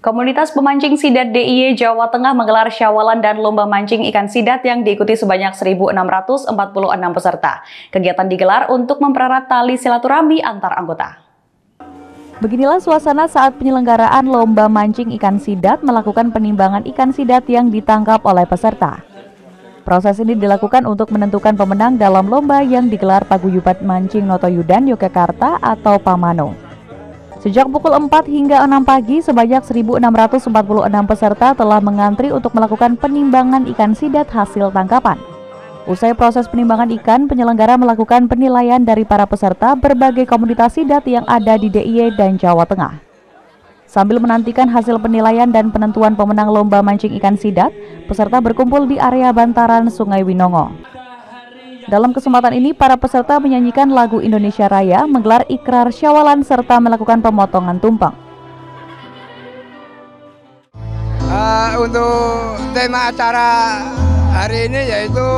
Komunitas pemancing sidat DIY Jawa Tengah menggelar Syawalan dan Lomba Mancing Ikan Sidat yang diikuti sebanyak 1.646 peserta. Kegiatan digelar untuk mempererat tali silaturahmi antar anggota. Beginilah suasana saat penyelenggaraan Lomba Mancing Ikan Sidat melakukan penimbangan ikan sidat yang ditangkap oleh peserta. Proses ini dilakukan untuk menentukan pemenang dalam lomba yang digelar Paguyuban Mancing Notoyudan Yogyakarta atau Pamano. Sejak pukul 4 hingga 6 pagi, sebanyak 1.646 peserta telah mengantri untuk melakukan penimbangan ikan sidat hasil tangkapan. Usai proses penimbangan ikan, penyelenggara melakukan penilaian dari para peserta berbagai komunitas sidat yang ada di DIY dan Jawa Tengah. Sambil menantikan hasil penilaian dan penentuan pemenang lomba mancing ikan sidat, peserta berkumpul di area bantaran Sungai Winongo. Dalam kesempatan ini, para peserta menyanyikan lagu Indonesia Raya, menggelar ikrar syawalan, serta melakukan pemotongan tumpeng. Untuk tema acara hari ini yaitu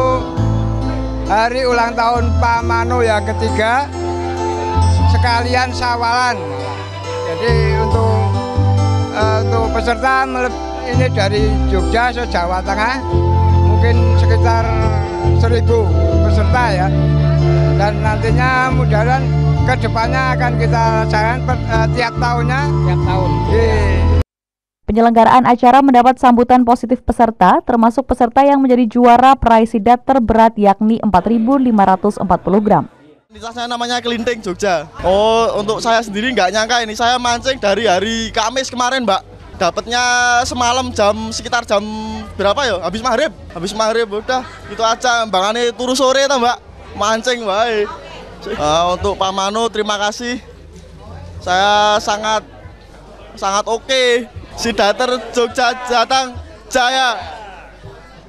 hari ulang tahun Pamano yang ketiga, sekalian syawalan. Jadi untuk peserta ini dari Jogja, Jawa Tengah, mungkin sekitar 1.000 peserta ya, dan nantinya mudah-mudahan kedepannya akan kita laksanakan tiap tahun. Penyelenggaraan acara mendapat sambutan positif peserta, termasuk peserta yang menjadi juara peraih sidat terberat yakni 4.540 gram. Saya namanya Kelinting, Jogja. Oh, untuk saya sendiri nggak nyangka ini, saya mancing dari hari Kamis kemarin, Mbak. Dapatnya semalam sekitar jam berapa ya? Habis maghrib udah gitu aja. Mbangane turu sore ta, Mbak? Mancing wae. Untuk Pak Mano terima kasih. Saya sangat oke. Sidater Jogja Jatang Jaya.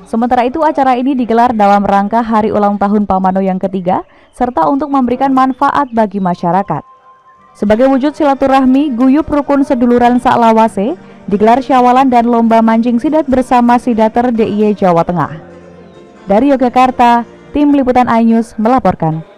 Sementara itu, acara ini digelar dalam rangka hari ulang tahun Pak Mano yang ketiga serta untuk memberikan manfaat bagi masyarakat. Sebagai wujud silaturahmi guyub rukun seduluran saklawase, digelar syawalan dan lomba mancing sidat bersama Sidater DIY Jawa Tengah. Dari Yogyakarta, tim liputan iNews melaporkan.